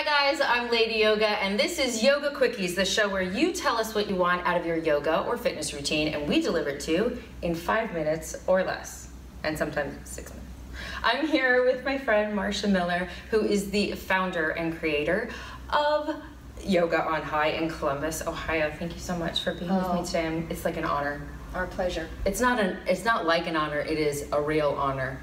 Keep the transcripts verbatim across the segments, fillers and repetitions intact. Hi guys, I'm Lady Yoga, and this is Yoga Quickies, the show where you tell us what you want out of your yoga or fitness routine, and we deliver it to you in five minutes or less, and sometimes six minutes. I'm here with my friend Marcia Miller, who is the founder and creator of Yoga on High in Columbus, Ohio. Thank you so much for being oh. with me today. I'm, it's like an honor. Our pleasure. It's not an. It's not like an honor. It is a real honor.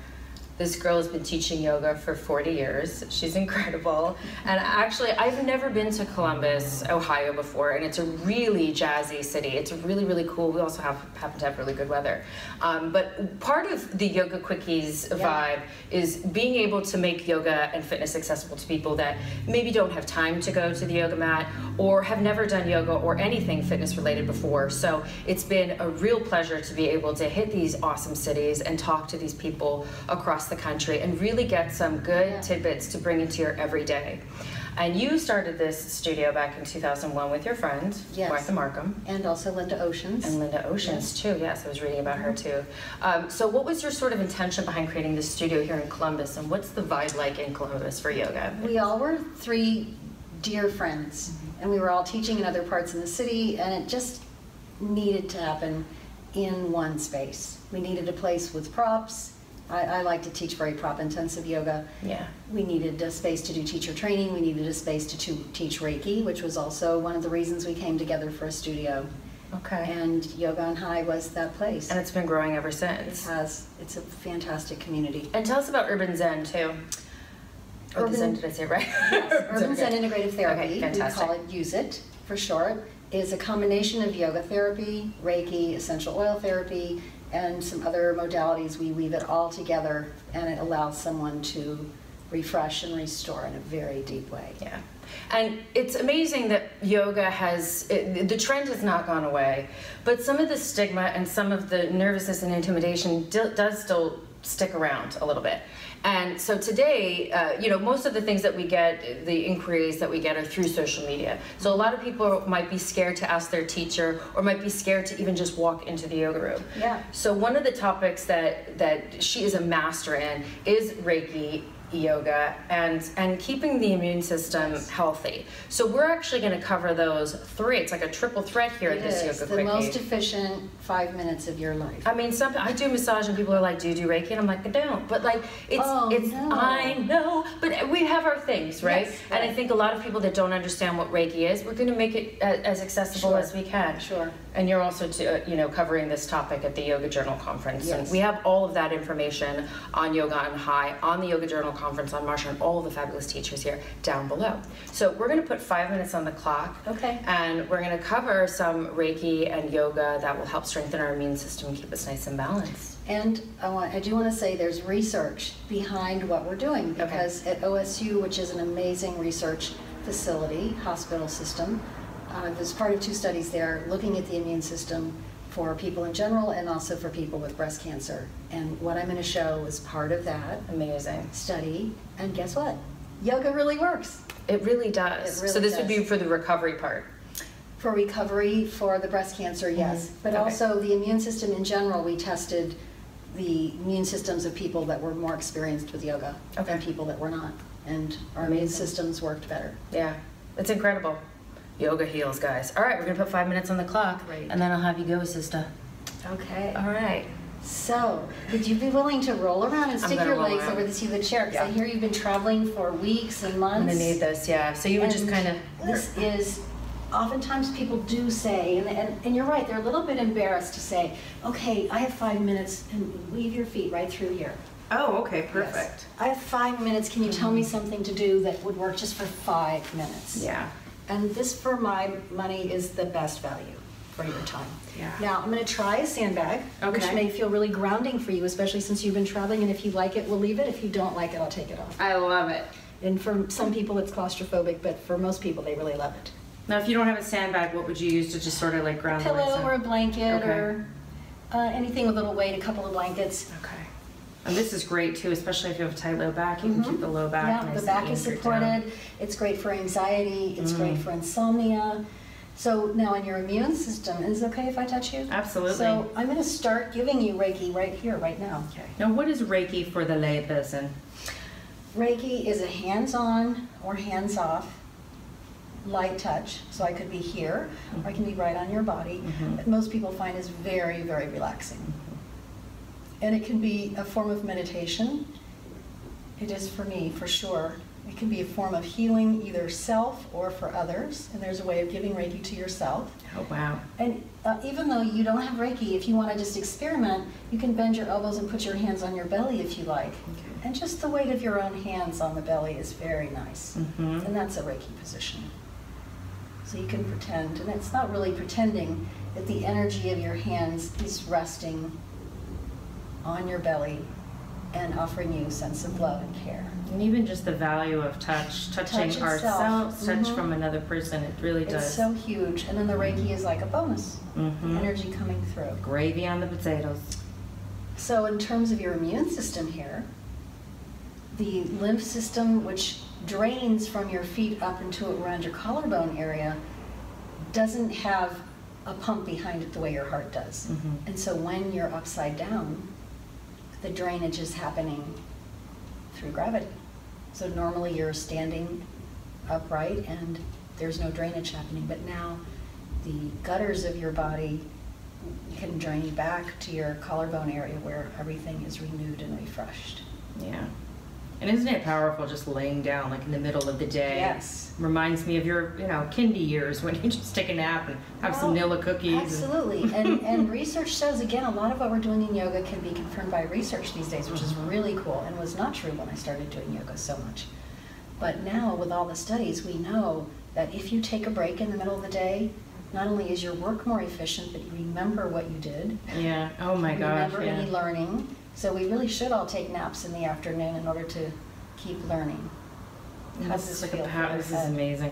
This girl has been teaching yoga for forty years. She's incredible. And actually, I've never been to Columbus, Ohio before, and it's a really jazzy city. It's really, really cool. We also have, happen to have really good weather. Um, but part of the Yoga Quickies yeah. vibe is being able to make yoga and fitness accessible to people that maybe don't have time to go to the yoga mat or have never done yoga or anything fitness related before. So it's been a real pleasure to be able to hit these awesome cities and talk to these people across the country and really get some good yeah. tidbits to bring into your everyday. And you started this studio back in two thousand one with your friend, yes. Martha Markham. And also Linda Oceans. And Linda Oceans, yes. too. Yes, I was reading about mm-hmm. her, too. Um, so what was your sort of intention behind creating this studio here in Columbus, and what's the vibe like in Columbus for yoga? We all were three dear friends, mm-hmm. and we were all teaching in other parts of the city, and it just needed to happen in one space. We needed a place with props. I, I like to teach very prop-intensive yoga. Yeah. We needed a space to do teacher training. We needed a space to, to teach Reiki, which was also one of the reasons we came together for a studio. Okay. And Yoga on High was that place. And it's been growing ever since. It has. It's a fantastic community. And tell us about Urban Zen, too. Urban, Urban Zen, did I say it right? Yes. Urban Zen Integrative Therapy. Okay, fantastic. We call it Use It, for short. Is a combination of yoga therapy, Reiki, essential oil therapy, and some other modalities. We weave it all together, and it allows someone to refresh and restore in a very deep way. Yeah. And it's amazing that yoga has, it, the trend has not gone away, but some of the stigma and some of the nervousness and intimidation do, does still stick around a little bit. And so today, uh, you know, most of the things that we get, the inquiries that we get, are through social media. So a lot of people might be scared to ask their teacher, or might be scared to even just walk into the yoga room. Yeah. So one of the topics that that she is a master in is Reiki yoga and and keeping the immune system yes. healthy. So we're actually going to cover those three. It's like a triple threat here at this Yoga Quickie. The most efficient five minutes of your life. I mean, some I do massage and people are like, "Do you do Reiki?" And I'm like, "I don't." But like, it's oh, it's no. I know, but we have our things, right? Yes, and right. I think a lot of people that don't understand what Reiki is, we're going to make it as accessible sure. as we can. Sure. And you're also to, uh, you know covering this topic at the Yoga Journal conference. Yes. And we have all of that information on Yoga on High, on the Yoga Journal conference, on Marcia, and all the fabulous teachers here down below. So we're going to put five minutes on the clock. Okay. And we're going to cover some Reiki and yoga that will help strengthen our immune system and keep us nice and balanced. And I, want, I do want to say there's research behind what we're doing, because okay. at O S U, which is an amazing research facility, hospital system, I was part of two studies there looking at the immune system for people in general and also for people with breast cancer. And what I'm going to show is part of that amazing study. And guess what? Yoga really works. It really does. It really so this does. Would be for the recovery part. For recovery for the breast cancer, yes. Mm-hmm. But okay. also the immune system in general, we tested the immune systems of people that were more experienced with yoga okay. than people that were not. And our amazing. Immune systems worked better. Yeah, it's incredible. Yoga heals, guys. All right, we're gonna put five minutes on the clock, right. and then I'll have you go, sister. Okay. All right. So, would you be willing to roll around and stick your legs around. Over the seat of the chair? Because yeah. I hear you've been traveling for weeks and months. I'm gonna need this, yeah. So you would and just kind of. This is, oftentimes people do say, and, and and you're right, they're a little bit embarrassed to say, "Okay, I have five minutes," and leave your feet right through here. Oh, okay, perfect. Yes. I have five minutes. Can you mm-hmm. tell me something to do that would work just for five minutes? Yeah. And this, for my money, is the best value for your time. Yeah. Now, I'm going to try a sandbag, okay. which may feel really grounding for you, especially since you've been traveling. And if you like it, we'll leave it. If you don't like it, I'll take it off. I love it. And for some people, it's claustrophobic, but for most people, they really love it. Now, if you don't have a sandbag, what would you use to just sort of like ground the legs? A pillow or a blanket okay. or uh, anything with a little weight, a couple of blankets. Okay. And this is great too, especially if you have a tight low back. You mm-hmm. can keep the low back yeah, nice the back is supported. Down. It's great for anxiety. It's mm. great for insomnia. So now in your immune system, is it okay if I touch you? Absolutely. So I'm going to start giving you Reiki right here, right now. Okay. Now, what is Reiki for the lay person? Reiki is a hands-on or hands-off light touch, so I could be here, or I can be right on your body, mm-hmm. that most people find is very, very relaxing. Mm-hmm. And it can be a form of meditation. It is for me, for sure. It can be a form of healing, either self or for others, and there's a way of giving Reiki to yourself. Oh, wow. And uh, even though you don't have Reiki, if you want to just experiment, you can bend your elbows and put your hands on your belly if you like. Okay. And just the weight of your own hands on the belly is very nice, mm-hmm. and that's a Reiki position. So you can pretend, and it's not really pretending, that the energy of your hands is resting on your belly and offering you a sense of love and care. And even just the value of touch, touching touch ourselves, mm-hmm. touch from another person, it really it's does. It's so huge, and then the Reiki is like a bonus, mm-hmm. energy coming through. Gravy on the potatoes. So in terms of your immune system here, the lymph system, which drains from your feet up into around your collarbone area, doesn't have a pump behind it the way your heart does. Mm-hmm. And so when you're upside down, the drainage is happening through gravity. So normally you're standing upright and there's no drainage happening, but now the gutters of your body can drain back to your collarbone area where everything is renewed and refreshed. Yeah. And isn't it powerful just laying down like in the middle of the day? Yes. Reminds me of your, you know, kindy years when you just take a nap and have well, some Nilla cookies. Absolutely. And, and, and research shows, again, a lot of what we're doing in yoga can be confirmed by research these days, which is really cool and was not true when I started doing yoga so much. But now with all the studies, we know that if you take a break in the middle of the day, not only is your work more efficient, but you remember what you did. Yeah. Oh my gosh. Remember yeah. any learning. So we really should all take naps in the afternoon in order to keep learning. How this, does this, feel a, this is amazing.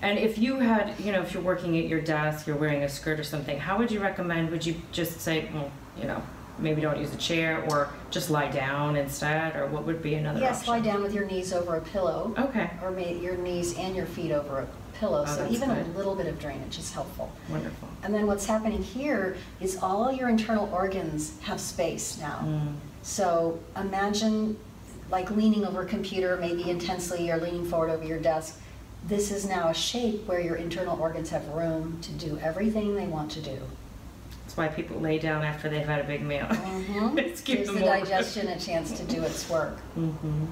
And if you had, you know, if you're working at your desk, you're wearing a skirt or something, how would you recommend, would you just say, well, you know, maybe don't use a chair or just lie down instead, or what would be another yes, option? Yes, lie down with your knees over a pillow. Okay. Or maybe your knees and your feet over a pillow, oh, so even good. a little bit of drainage is helpful. Wonderful. And then what's happening here is all your internal organs have space now. Mm. So imagine like leaning over a computer, maybe intensely, or leaning forward over your desk. This is now a shape where your internal organs have room to do everything they want to do. That's why people lay down after they've had a big meal. Mm-hmm. It's gives the digestion a chance to do its work. Mm-hmm.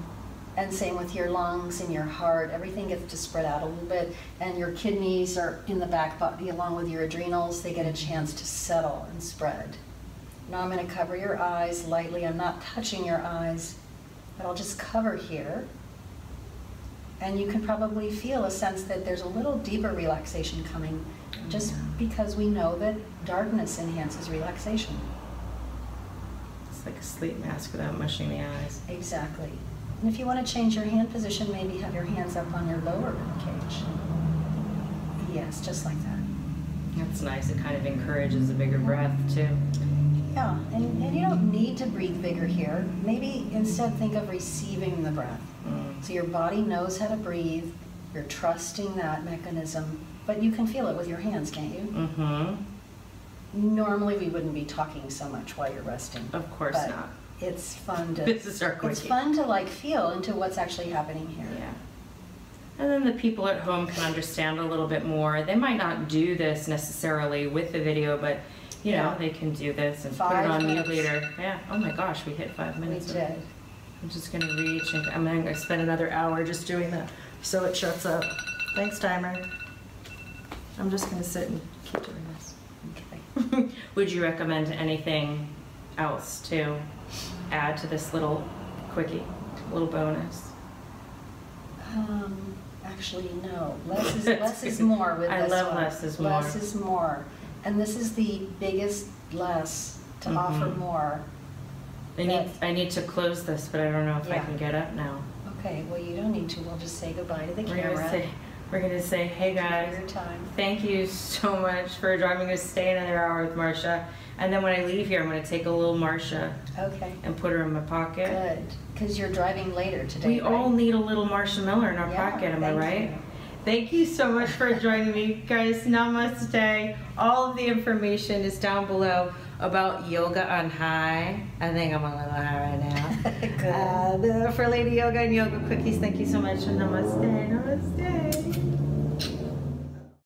And same with your lungs and your heart, everything gets to spread out a little bit, and your kidneys are in the back body along with your adrenals. They get a chance to settle and spread. Now I'm going to cover your eyes lightly. I'm not touching your eyes, but I'll just cover here. And you can probably feel a sense that there's a little deeper relaxation coming, just because we know that darkness enhances relaxation. It's like a sleep mask without mushing the eyes. Exactly. And if you want to change your hand position, maybe have your hands up on your lower ribcage. Yes, just like that. That's nice. It kind of encourages a bigger breath, too. Yeah, and, and you don't need to breathe bigger here. Maybe instead think of receiving the breath. Mm. So your body knows how to breathe. You're trusting that mechanism. But you can feel it with your hands, can't you? Mm-hmm. Normally, we wouldn't be talking so much while you're resting. Of course not. It's fun to this is our quickie. It's fun to like feel into what's actually happening here. Yeah. And then the people at home can understand a little bit more. They might not do this necessarily with the video, but you yeah. know, they can do this and five put it on minutes. mute later. Yeah. Oh my gosh, we hit five minutes. We did. I'm just gonna reach and I'm gonna spend another hour just doing that so it shuts up. Thanks, timer. I'm just gonna sit and keep doing this. Okay. Would you recommend anything else to add to this little quickie, little bonus? Um, actually, no. Less is, less is more with I this love one. less is more. Less is more. And this is the biggest less to mm-hmm. offer more. I need, I need to close this, but I don't know if yeah. I can get up now. Okay, well, you don't need to. We'll just say goodbye to the we're camera. Gonna say, we're going to say, hey, guys, your time. thank you so much for driving us to stay another hour with Marcia. And then when I leave here, I'm going to take a little Marcia okay. and put her in my pocket. Good, because you're driving later today, We right? all need a little Marcia Miller in our yeah, pocket, am I right? You. Thank you so much for joining me, guys. Namaste. All of the information is down below about Yoga on High. I think I'm a little high right now. uh, the, for Lady Yoga and Yoga Quickies, thank you so much. Namaste. Namaste.